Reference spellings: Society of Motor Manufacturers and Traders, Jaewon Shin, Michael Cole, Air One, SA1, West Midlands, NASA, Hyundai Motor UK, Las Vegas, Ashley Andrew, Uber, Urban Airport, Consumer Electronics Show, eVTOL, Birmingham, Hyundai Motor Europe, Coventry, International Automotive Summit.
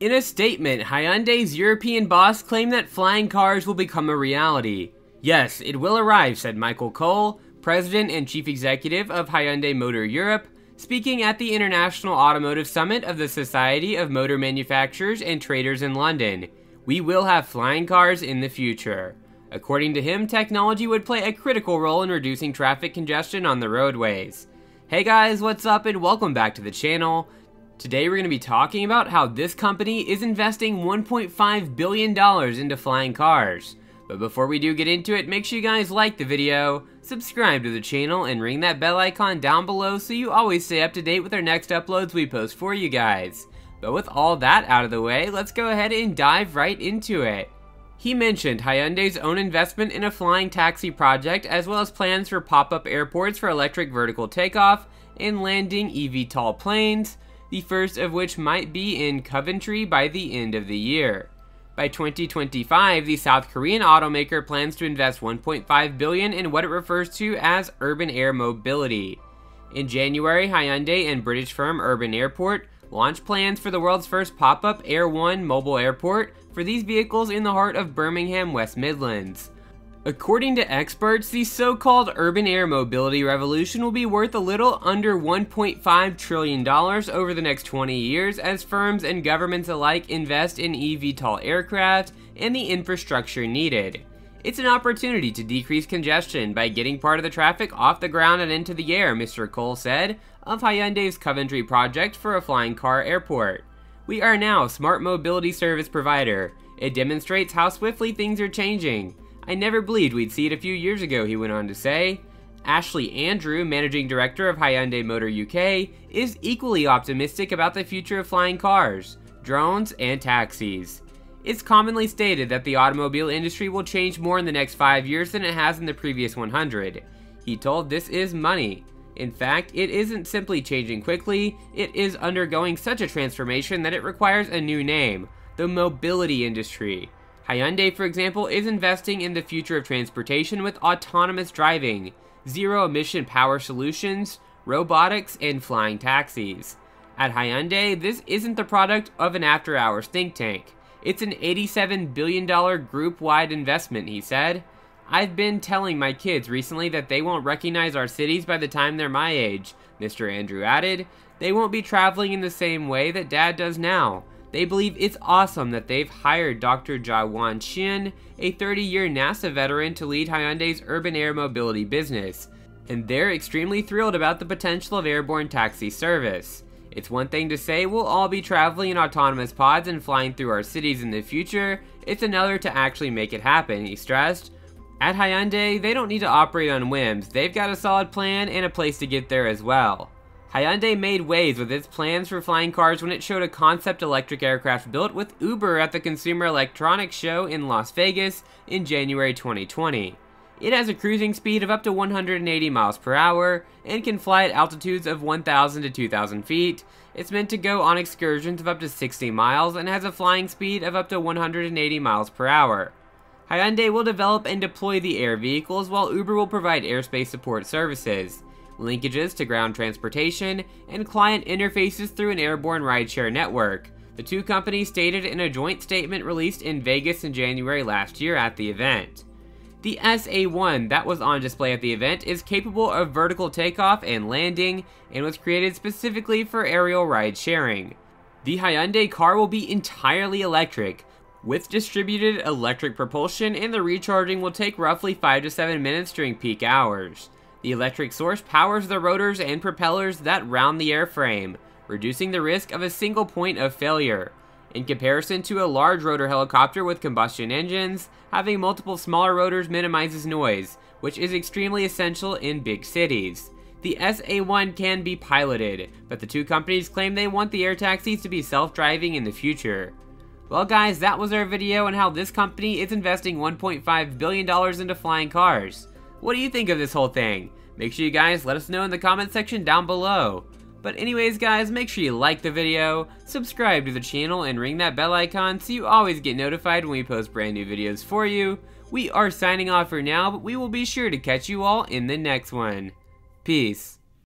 In a statement, Hyundai's European boss claimed that flying cars will become a reality. Yes, it will arrive, said Michael Cole, president and chief executive of Hyundai Motor Europe, speaking at the International Automotive Summit of the Society of Motor Manufacturers and Traders in London. We will have flying cars in the future. According to him, technology would play a critical role in reducing traffic congestion on the roadways. Hey guys, what's up and welcome back to the channel. Today we're going to be talking about how this company is investing $1.5 billion into flying cars. But before we do get into it, make sure you guys like the video, subscribe to the channel, and ring that bell icon down below so you always stay up to date with our next uploads we post for you guys. But with all that out of the way, let's go ahead and dive right into it. He mentioned Hyundai's own investment in a flying taxi project as well as plans for pop-up airports for electric vertical takeoff and landing eVTOL planes, the first of which might be in Coventry by the end of the year. By 2025, the South Korean automaker plans to invest $1.5 billion in what it refers to as urban air mobility. In January, Hyundai and British firm Urban Airport launched plans for the world's first pop-up Air One mobile airport for these vehicles in the heart of Birmingham, West Midlands. According to experts, the so-called urban air mobility revolution will be worth a little under $1.5 trillion over the next 20 years as firms and governments alike invest in eVTOL aircraft and the infrastructure needed. It's an opportunity to decrease congestion by getting part of the traffic off the ground and into the air, Mr. Cole said, of Hyundai's Coventry project for a flying car airport. We are now a smart mobility service provider. It demonstrates how swiftly things are changing. I never believed we'd see it a few years ago, he went on to say. Ashley Andrew, managing director of Hyundai Motor UK, is equally optimistic about the future of flying cars, drones, and taxis. It's commonly stated that the automobile industry will change more in the next 5 years than it has in the previous 100. He told This Is Money. In fact, it isn't simply changing quickly, it is undergoing such a transformation that it requires a new name, the mobility industry. Hyundai, for example, is investing in the future of transportation with autonomous driving, zero-emission power solutions, robotics, and flying taxis. At Hyundai, this isn't the product of an after-hours think tank. It's an $87 billion group-wide investment, he said. I've been telling my kids recently that they won't recognize our cities by the time they're my age, Mr. Andrew added. They won't be traveling in the same way that Dad does now. They believe it's awesome that they've hired Dr. Jaewon Shin, a 30-year NASA veteran, to lead Hyundai's urban air mobility business, and they're extremely thrilled about the potential of airborne taxi service. It's one thing to say we'll all be traveling in autonomous pods and flying through our cities in the future, it's another to actually make it happen, he stressed. At Hyundai, they don't need to operate on whims, they've got a solid plan and a place to get there as well. Hyundai made waves with its plans for flying cars when it showed a concept electric aircraft built with Uber at the Consumer Electronics Show in Las Vegas in January 2020. It has a cruising speed of up to 180 miles per hour and can fly at altitudes of 1,000 to 2,000 feet. It's meant to go on excursions of up to 60 miles and has a flying speed of up to 180 miles per hour. Hyundai will develop and deploy the air vehicles while Uber will provide airspace support services, linkages to ground transportation, and client interfaces through an airborne rideshare network, the two companies stated in a joint statement released in Vegas in January last year at the event. The SA1 that was on display at the event is capable of vertical takeoff and landing and was created specifically for aerial ride sharing. The Hyundai car will be entirely electric, with distributed electric propulsion, and the recharging will take roughly 5 to 7 minutes during peak hours. The electric source powers the rotors and propellers that round the airframe, reducing the risk of a single point of failure. In comparison to a large rotor helicopter with combustion engines, having multiple smaller rotors minimizes noise, which is extremely essential in big cities. The SA1 can be piloted, but the two companies claim they want the air taxis to be self-driving in the future. Well guys, that was our video on how this company is investing $1.5 billion into flying cars. What do you think of this whole thing? Make sure you guys let us know in the comment section down below. But anyways guys, make sure you like the video, subscribe to the channel, and ring that bell icon so you always get notified when we post brand new videos for you. We are signing off for now, but we will be sure to catch you all in the next one. Peace.